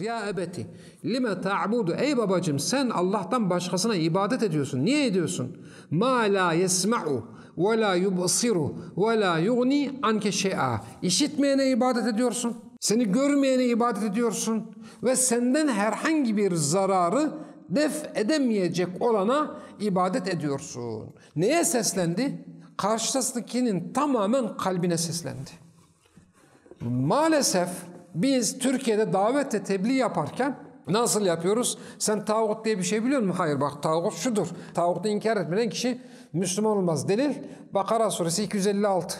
Ya ebeti lime ta'budu, ey babacığım sen Allah'tan başkasına ibadet ediyorsun. Niye ediyorsun? Ma la yesma'u ve la yubsiru ve la yugni anke şey'a. İşitmeyene ibadet ediyorsun. Seni görmeyene ibadet ediyorsun. Ve senden herhangi bir zararı def edemeyecek olana ibadet ediyorsun. Neye seslendi? Karşısındakinin tamamen kalbine seslendi. Maalesef biz Türkiye'de davetle tebliğ yaparken nasıl yapıyoruz? Sen tağut diye bir şey biliyor musun? Hayır, bak tağut şudur. Tağutu inkar etmeden kişi Müslüman olmaz. Delil Bakara suresi 256.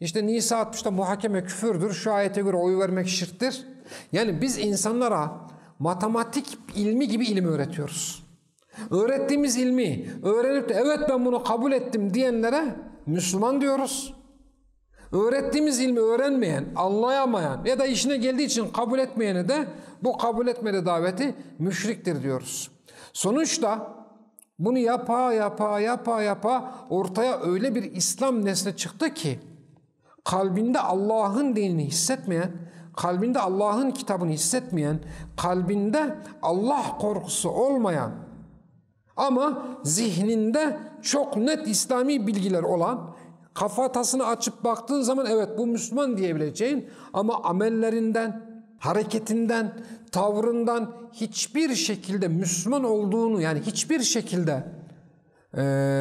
İşte Nisa 60'ta muhakeme küfürdür. Şu ayete göre oy vermek şirktir. Yani biz insanlara matematik ilmi gibi ilim öğretiyoruz. Öğrettiğimiz ilmi öğrenip de evet ben bunu kabul ettim diyenlere Müslüman diyoruz. Öğrettiğimiz ilmi öğrenmeyen, anlayamayan ya da işine geldiği için kabul etmeyene de bu kabul etmedi daveti müşriktir diyoruz. Sonuçta bunu yapa yapa ortaya öyle bir İslam nesli çıktı ki kalbinde Allah'ın dinini hissetmeyen, kalbinde Allah'ın kitabını hissetmeyen, kalbinde Allah korkusu olmayan ama zihninde çok net İslami bilgiler olan, kafatasını açıp baktığın zaman evet bu Müslüman diyebileceğin ama amellerinden, hareketinden, tavrından hiçbir şekilde Müslüman olduğunu, yani hiçbir şekilde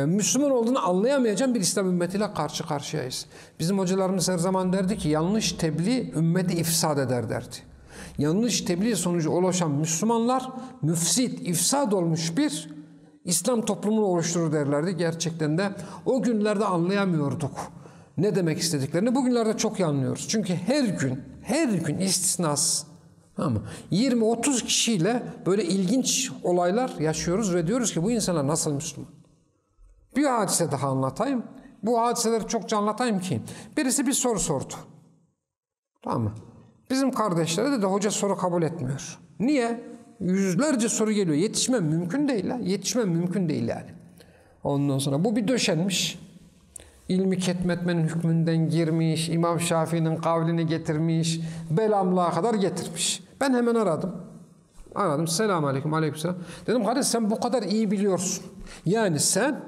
Müslüman olduğunu anlayamayacağın bir İslam ümmetiyle karşı karşıyayız. Bizim hocalarımız her zaman derdi ki yanlış tebliğ ümmeti ifsad eder derdi. Yanlış tebliğ sonucu oluşan Müslümanlar müfsit, ifsad olmuş bir İslam toplumunu oluşturur derlerdi. Gerçekten de o günlerde anlayamıyorduk ne demek istediklerini. Bugünlerde çok iyi anlıyoruz. Çünkü her gün istisnasız 20-30 kişiyle böyle ilginç olaylar yaşıyoruz ve diyoruz ki bu insanlar nasıl Müslüman? Bir hadise daha anlatayım. Bu hadiseleri çokça anlatayım ki birisi bir soru sordu. Tamam mı? Bizim kardeşlere dedi hoca soru kabul etmiyor. Niye? Yüzlerce soru geliyor. Yetişmem mümkün değil. Yetişmem mümkün değil yani. Ondan sonra bu bir döşenmiş. İlmi ketmetmenin hükmünden girmiş. İmam Şafii'nin kavlini getirmiş. Belamlığa kadar getirmiş. Ben hemen aradım. Selamun aleyküm. Aleykümselam. Dedim kardeş sen bu kadar iyi biliyorsun. Yani sen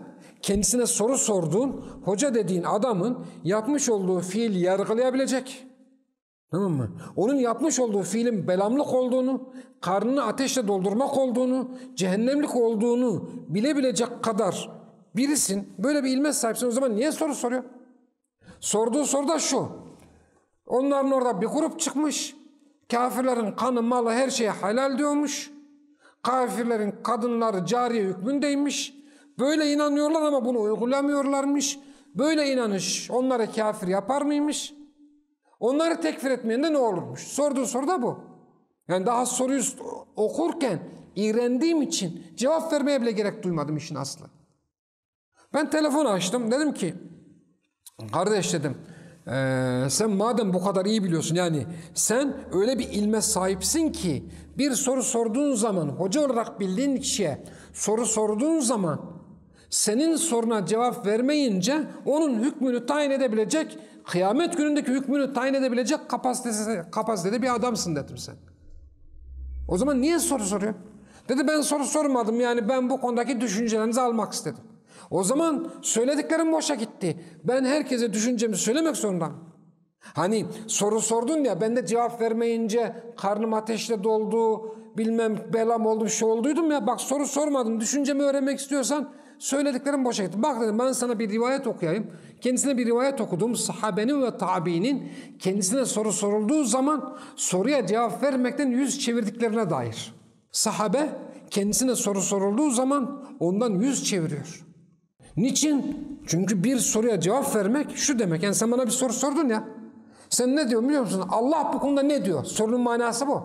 kendisine soru sorduğun hoca dediğin adamın yapmış olduğu fiili yargılayabilecek. Tamam mı? Onun yapmış olduğu fiilin belamlık olduğunu, karnını ateşle doldurmak olduğunu, cehennemlik olduğunu bilebilecek kadar birisin. Böyle bir ilme sahipsin. O zaman niye soru soruyor? Sorduğu soru da şu. Onların orada bir grup çıkmış. Kafirlerin kanı, malı, her şeye halal diyormuş. Kafirlerin kadınları cariye hükmündeymiş. Böyle inanıyorlar ama bunu uygulamıyorlarmış. Böyle inanış onları kafir yapar mıymış? Onları tekfir etmeyende ne olurmuş? Sorduğu soru da bu. Yani daha soruyu okurken iğrendiğim için cevap vermeye bile gerek duymadım işin aslı. Ben telefonu açtım. Dedim ki kardeş dedim sen madem bu kadar iyi biliyorsun, yani sen öyle bir ilme sahipsin ki bir soru sorduğun zaman hoca olarak bildiğin kişiye soru sorduğun zaman senin soruna cevap vermeyince onun hükmünü tayin edebilecek, kıyamet günündeki hükmünü tayin edebilecek kapasitede bir adamsın dedim sen. O zaman niye soru soruyor? Dedi ben soru sormadım, yani ben bu konudaki düşüncelerinizi almak istedim. O zaman söylediklerim boşa gitti. Ben herkese düşüncemi söylemek zorundayım. Hani soru sordun ya, ben de cevap vermeyince karnım ateşle doldu, bilmem belam oldu, bir şey olduydum ya, bak soru sormadım, düşüncemi öğrenmek istiyorsan söylediklerim boşa gitti. Bak dedim ben sana bir rivayet okuyayım. Kendisine bir rivayet okudum. Sahabenin ve tabiinin kendisine soru sorulduğu zaman soruya cevap vermekten yüz çevirdiklerine dair. Sahabe kendisine soru sorulduğu zaman ondan yüz çeviriyor. Niçin? Çünkü bir soruya cevap vermek şu demek. Yani sen bana bir soru sordun ya. Sen ne diyorsun biliyor musun? Allah bu konuda ne diyor? Sorunun manası bu.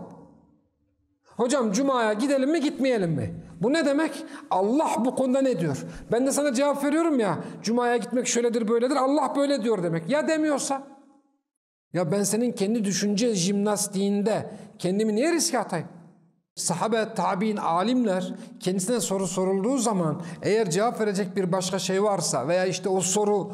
Hocam Cuma'ya gidelim mi gitmeyelim mi? Bu ne demek? Allah bu konuda ne diyor? Ben de sana cevap veriyorum ya. Cuma'ya gitmek şöyledir böyledir. Allah böyle diyor demek. Ya demiyorsa? Ya ben senin kendi düşünce jimnastiğinde kendimi niye riske atayım? Sahabe, tabi'in, alimler kendisine soru sorulduğu zaman eğer cevap verecek bir başka şey varsa veya işte o soru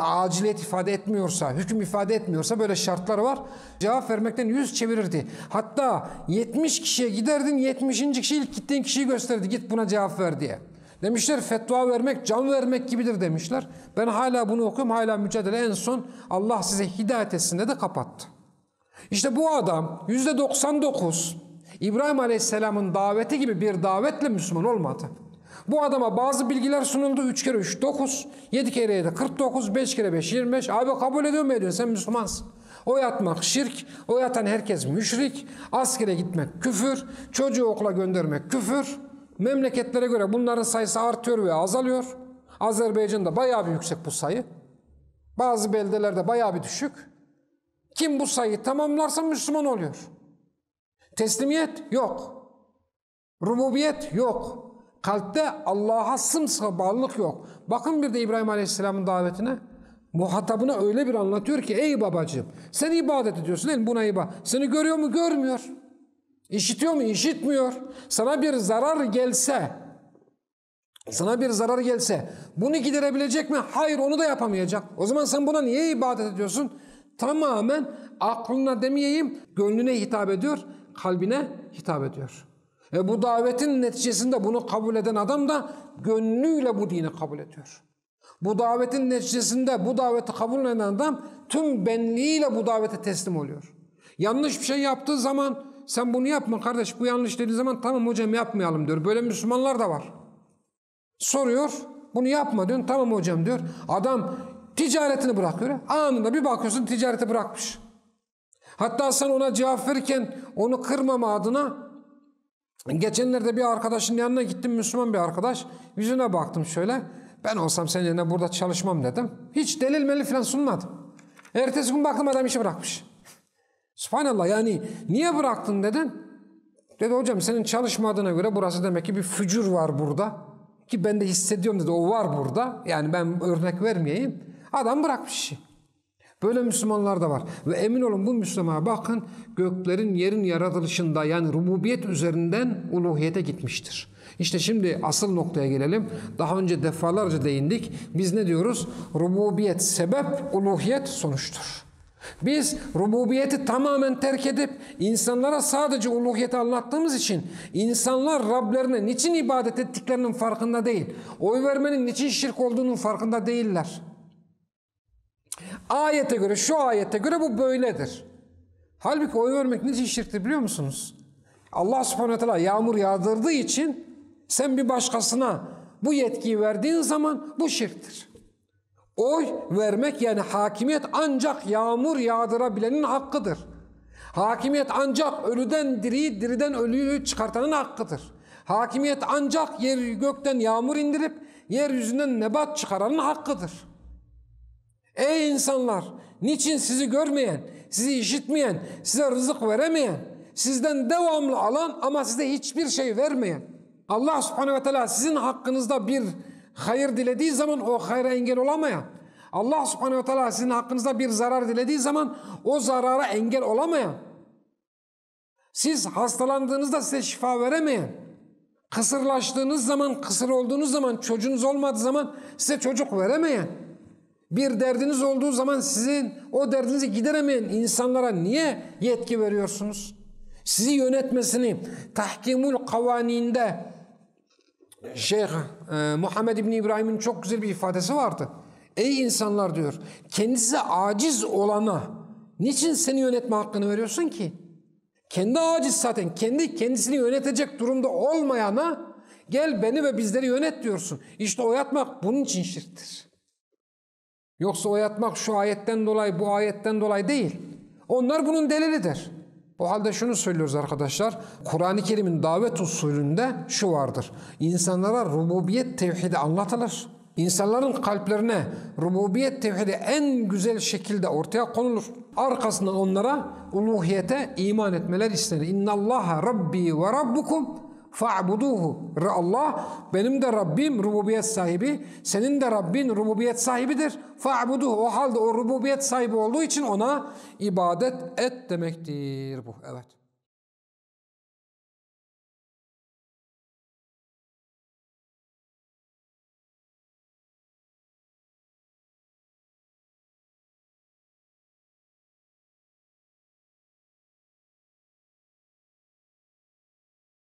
aciliyet ifade etmiyorsa, hüküm ifade etmiyorsa böyle şartlar var. Cevap vermekten yüz çevirirdi. Hatta 70 kişiye giderdin, 70. kişi ilk gittiğin kişiyi gösterdi. Git buna cevap ver diye. Demişler fetva vermek can vermek gibidir demişler. Ben hala bunu okuyorum, hala mücadele, en son Allah size hidayet etsin de kapattı. İşte bu adam %99 İbrahim Aleyhisselam'ın daveti gibi bir davetle Müslüman olmadı. Bu adama bazı bilgiler sunuldu. 3 kere 3 9, 7 kere 7 49, 5 kere 5 25. Abi kabul ediyor mu ediyorsun? Sen Müslümansın. O yatmak şirk, o yatan herkes müşrik, askere gitmek küfür, çocuğu okula göndermek küfür. Memleketlere göre bunların sayısı artıyor ve azalıyor. Azerbaycan'da bayağı bir yüksek bu sayı. Bazı beldelerde bayağı bir düşük. Kim bu sayıyı tamamlarsa Müslüman oluyor. Teslimiyet yok. Rububiyet yok. Kalpte Allah'a sımsıkı bağlılık yok. Bakın bir de İbrahim Aleyhisselam'ın davetine. Muhatabına öyle bir anlatıyor ki, ey babacığım sen ibadet ediyorsun değil mi? Buna ibadet. Seni görüyor mu? Görmüyor. İşitiyor mu? İşitmiyor. Sana bir zarar gelse, bunu giderebilecek mi? Hayır, onu da yapamayacak. O zaman sen buna niye ibadet ediyorsun? Tamamen aklına demeyeyim, gönlüne hitap ediyor, kalbine hitap ediyor. Bu davetin neticesinde bunu kabul eden adam da gönlüyle bu dini kabul ediyor. Bu davetin neticesinde bu daveti kabul eden adam tüm benliğiyle bu davete teslim oluyor. Yanlış bir şey yaptığı zaman, sen bunu yapma kardeş, bu yanlış dediği zaman, tamam hocam yapmayalım diyor. Böyle Müslümanlar da var. Soruyor, bunu yapma diyor, tamam hocam diyor. Adam ticaretini bırakıyor. Anında bir bakıyorsun ticareti bırakmış. Hatta sen ona cevap verirken onu kırmama adına, geçenlerde bir arkadaşın yanına gittim, Müslüman bir arkadaş. Yüzüne baktım şöyle. Ben olsam senin yerine burada çalışmam dedim. Hiç delil melil falan sunmadım. Ertesi gün baktım adam işi bırakmış. Subhanallah, yani niye bıraktın dedin. Dedi hocam senin çalışmadığına göre burası demek ki bir fücur var burada. Ki ben de hissediyorum dedi, o var burada. Yani ben örnek vermeyeyim. Adam bırakmış işi. Böyle Müslümanlar da var. Ve emin olun bu Müslümana bakın, göklerin yerin yaratılışında, yani rububiyet üzerinden uluhiyete gitmiştir. İşte şimdi asıl noktaya gelelim. Daha önce defalarca değindik. Biz ne diyoruz? Rububiyet sebep, uluhiyet sonuçtur. Biz rububiyeti tamamen terk edip insanlara sadece uluhiyeti anlattığımız için insanlar Rablerine niçin ibadet ettiklerinin farkında değil. Oy vermenin niçin şirk olduğunun farkında değiller. Ayete göre, şu ayete göre bu böyledir. Halbuki oy vermek niçin şirktir biliyor musunuz? Allah subhanahu ve teala yağmur yağdırdığı için sen bir başkasına bu yetkiyi verdiğin zaman bu şirktir. Oy vermek, yani hakimiyet, ancak yağmur yağdırabilenin hakkıdır. Hakimiyet ancak ölüden diriyi, diriden ölüyü çıkartanın hakkıdır. Hakimiyet ancak yer gökten yağmur indirip yeryüzünden nebat çıkaranın hakkıdır. Ey insanlar! Niçin sizi görmeyen, sizi işitmeyen, size rızık veremeyen, sizden devamlı alan ama size hiçbir şey vermeyen Allah subhanehu ve teala sizin hakkınızda bir hayır dilediği zaman o hayra engel olamayan, Allah subhanehu ve teala sizin hakkınızda bir zarar dilediği zaman o zarara engel olamayan, siz hastalandığınızda size şifa veremeyen, kısırlaştığınız zaman, kısır olduğunuz zaman, çocuğunuz olmadığı zaman size çocuk veremeyen, bir derdiniz olduğu zaman sizin o derdinizi gideremeyen insanlara niye yetki veriyorsunuz? Sizi yönetmesini, tahkimul kavaninde Şeyh Muhammed İbni İbrahim'in çok güzel bir ifadesi vardı. Ey insanlar diyor, kendisi aciz olana niçin seni yönetme hakkını veriyorsun ki? Kendi aciz zaten, kendisini yönetecek durumda olmayana gel beni ve bizleri yönet diyorsun. İşte o yatmak bunun için şirktir. Yoksa o yatmak şu ayetten dolayı, bu ayetten dolayı değil. Onlar bunun delilidir. O halde şunu söylüyoruz arkadaşlar. Kur'an-ı Kerim'in davet usulünde şu vardır. İnsanlara rububiyet tevhidi anlatılır. İnsanların kalplerine rububiyet tevhidi en güzel şekilde ortaya konulur. Arkasından onlara uluhiyete iman etmeler istenir. İnna Allaha Rabbi ve Rabbukum. Fa'buduhu. Allah benim de Rabbim rububiyet sahibi, senin de Rabbin rububiyet sahibidir. Fa'buduhu. O halde o rububiyet sahibi olduğu için ona ibadet et demektir bu. Evet.